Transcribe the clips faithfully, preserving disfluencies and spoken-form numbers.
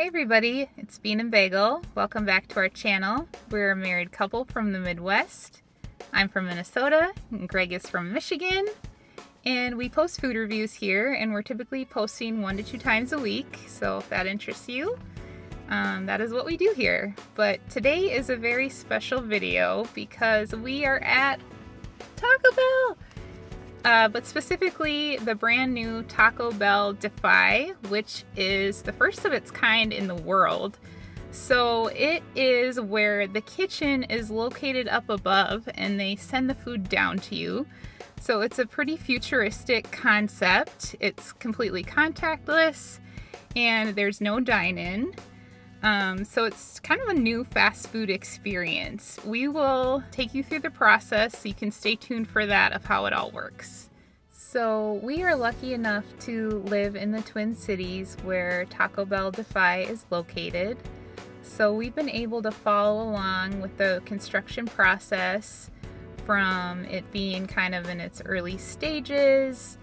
Hey everybody, it's Bean and Bagel. Welcome back to our channel. We're a married couple from the Midwest. I'm from Minnesota, and Greg is from Michigan. And we post food reviews here, and we're typically posting one to two times a week. So if that interests you, um, that is what we do here. But today is a very special video because we are at Taco Bell. Uh, but specifically the brand new Taco Bell Defy, which is the first of its kind in the world. So it is where the kitchen is located up above and they send the food down to you. So it's a pretty futuristic concept. It's completely contactless and there's no dine-in. Um, so it's kind of a new fast food experience. We will take you through the process so you can stay tuned for that of how it all works. So we are lucky enough to live in the Twin Cities where Taco Bell Defy is located. So we've been able to follow along with the construction process from it being kind of in its early stages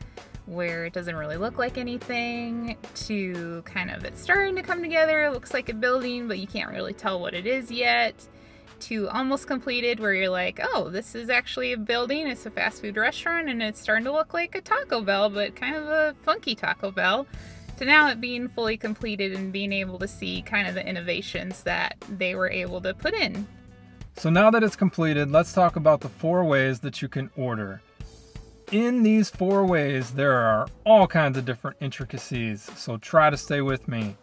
where it doesn't really look like anything, to kind of it's starting to come together, it looks like a building but you can't really tell what it is yet, to almost completed where you're like, oh, this is actually a building, it's a fast food restaurant and it's starting to look like a Taco Bell, but kind of a funky Taco Bell, to now it being fully completed and being able to see kind of the innovations that they were able to put in. So now that it's completed, let's talk about the four ways that you can order. In these four ways, there are all kinds of different intricacies, so try to stay with me.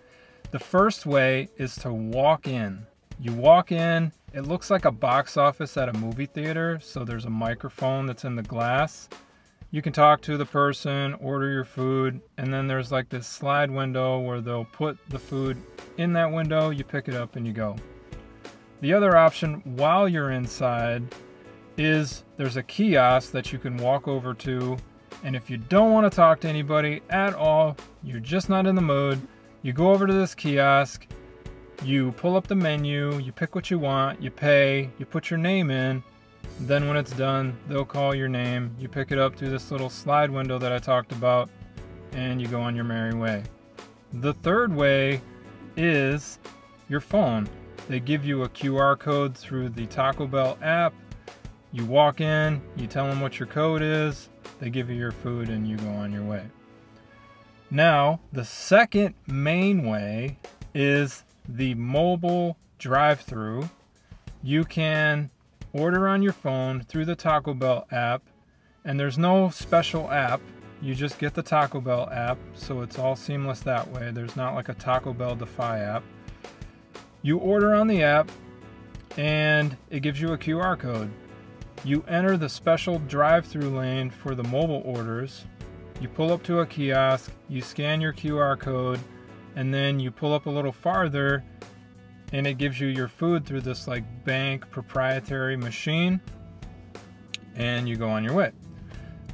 The first way is to walk in. You walk in, it looks like a box office at a movie theater, so there's a microphone that's in the glass. You can talk to the person, order your food, and then there's like this slide window where they'll put the food in that window, you pick it up and you go. The other option while you're inside is there's a kiosk that you can walk over to, and if you don't want to talk to anybody at all, you're just not in the mood, you go over to this kiosk, you pull up the menu, you pick what you want, you pay, you put your name in, then when it's done, they'll call your name, you pick it up through this little slide window that I talked about, and you go on your merry way. The third way is your phone. They give you a Q R code through the Taco Bell app. You walk in, you tell them what your code is, they give you your food and you go on your way. Now, the second main way is the mobile drive-through. You can order on your phone through the Taco Bell app, and there's no special app. You just get the Taco Bell app, so it's all seamless that way. There's not like a Taco Bell Defy app. You order on the app, and it gives you a Q R code. You enter the special drive-through lane for the mobile orders, you pull up to a kiosk, you scan your Q R code, and then you pull up a little farther and it gives you your food through this like bank proprietary machine and you go on your way.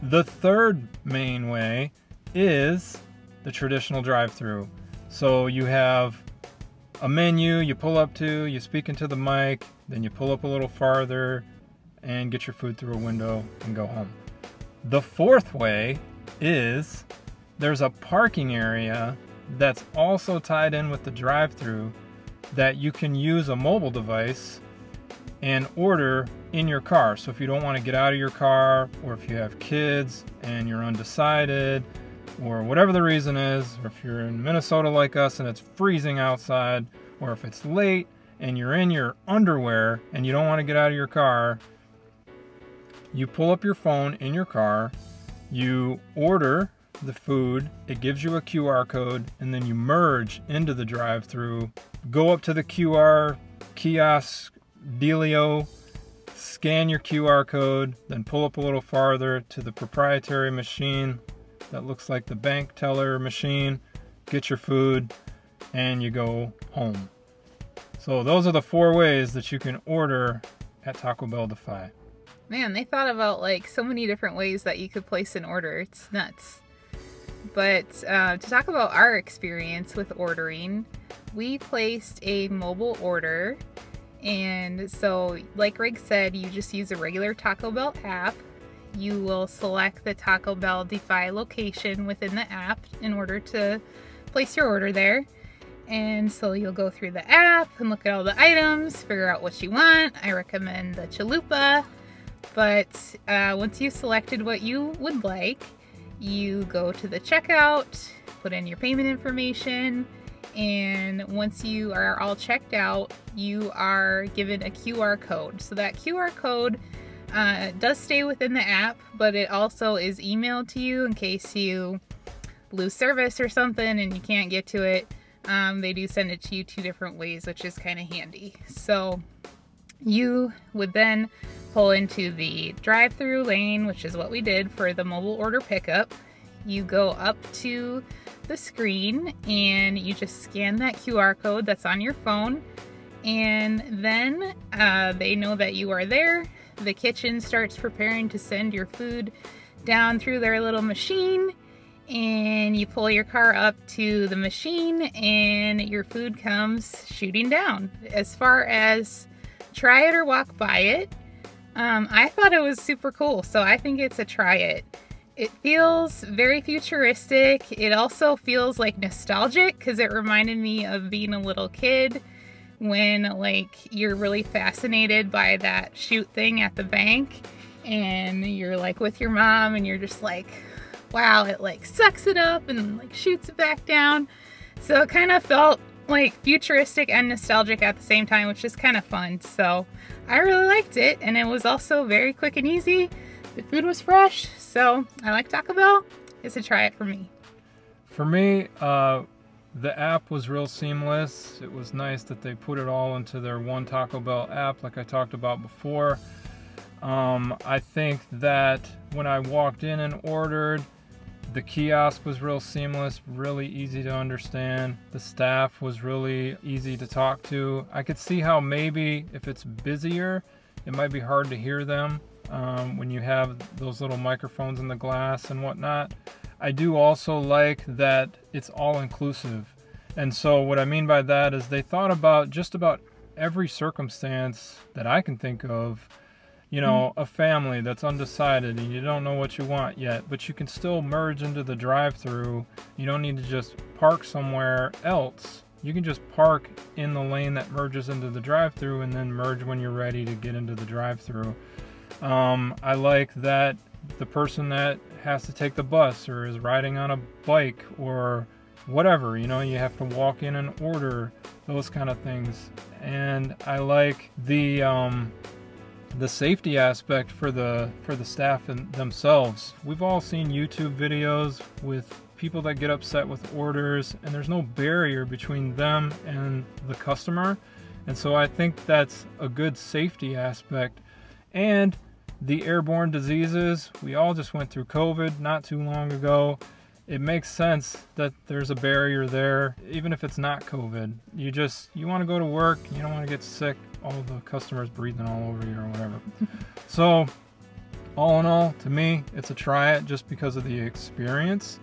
The third main way is the traditional drive-through. So you have a menu you pull up to, you speak into the mic, then you pull up a little farther and get your food through a window and go home. The fourth way is there's a parking area that's also tied in with the drive-through that you can use a mobile device and order in your car. So if you don't want to get out of your car, or if you have kids and you're undecided, or whatever the reason is, or if you're in Minnesota like us and it's freezing outside, or if it's late and you're in your underwear and you don't want to get out of your car, you pull up your phone in your car, you order the food, it gives you a Q R code, and then you merge into the drive-through, go up to the Q R kiosk dealio, scan your Q R code, then pull up a little farther to the proprietary machine that looks like the bank teller machine, get your food, and you go home. So those are the four ways that you can order at Taco Bell Defy. Man, they thought about like so many different ways that you could place an order. It's nuts. But uh, to talk about our experience with ordering, we placed a mobile order. And so like Greg said, you just use a regular Taco Bell app. You will select the Taco Bell Defy location within the app in order to place your order there. And so you'll go through the app and look at all the items, figure out what you want. I recommend the chalupa, but uh, once you've selected what you would like, you go to the checkout, put in your payment information, and once you are all checked out, you are given a Q R code. So that Q R code uh, does stay within the app, but it also is emailed to you in case you lose service or something and you can't get to it. Um, they do send it to you two different ways, which is kind of handy. So you would then pull into the drive-through lane, which is what we did for the mobile order pickup. You go up to the screen and you just scan that Q R code that's on your phone, and then uh, they know that you are there. The kitchen starts preparing to send your food down through their little machine, and you pull your car up to the machine and your food comes shooting down. As far as try it or walk by it, um, I thought it was super cool, so I think it's a try it. It feels very futuristic. It also feels like nostalgic because it reminded me of being a little kid when like you're really fascinated by that shoot thing at the bank, and you're like with your mom and you're just like, wow, it like sucks it up and like shoots it back down. So it kind of felt like futuristic and nostalgic at the same time, which is kind of fun. So I really liked it, and it was also very quick and easy. The food was fresh, so I like Taco Bell. It's a try it for me. For me, uh, the app was real seamless. It was nice that they put it all into their one Taco Bell app like I talked about before. Um, I think that when I walked in and ordered, the kiosk was real seamless, really easy to understand. The staff was really easy to talk to. I could see how maybe if it's busier, it might be hard to hear them um, when you have those little microphones in the glass and whatnot. I do also like that it's all inclusive. And so what I mean by that is they thought about just about every circumstance that I can think of. You know, a family that's undecided and you don't know what you want yet, but you can still merge into the drive-through. You don't need to just park somewhere else. You can just park in the lane that merges into the drive-through and then merge when you're ready to get into the drive-through. Um, I like that the person that has to take the bus or is riding on a bike or whatever, you know, you have to walk in and order, those kind of things. And I like the... Um, the safety aspect for the for the staff and themselves. We've all seen YouTube videos with people that get upset with orders, and there's no barrier between them and the customer. And so I think that's a good safety aspect. And the airborne diseases, we all just went through COVID not too long ago. It makes sense that there's a barrier there, even if it's not COVID. You just, you want to go to work, you don't want to get sick, all the customers breathing all over you or whatever. So all in all, to me, it's a try it just because of the experience.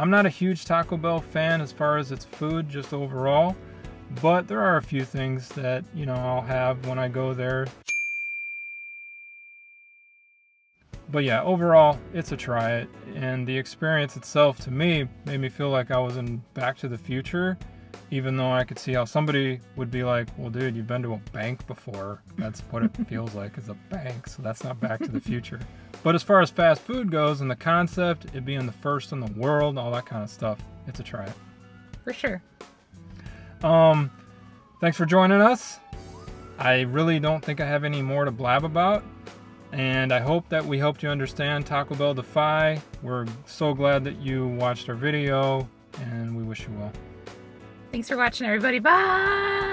I'm not a huge Taco Bell fan as far as its food, just overall, but there are a few things that, you know, I'll have when I go there. But yeah, overall, it's a try it, and the experience itself to me made me feel like I was in Back to the Future, even though I could see how somebody would be like, well, dude, you've been to a bank before. That's what it feels like, is a bank, so that's not Back to the Future. But as far as fast food goes and the concept, it being the first in the world, all that kind of stuff, it's a try it. For sure. Um, thanks for joining us. I really don't think I have any more to blab about. And I hope that we helped you understand Taco Bell Defy. We're so glad that you watched our video, and we wish you well. Thanks for watching, everybody. Bye!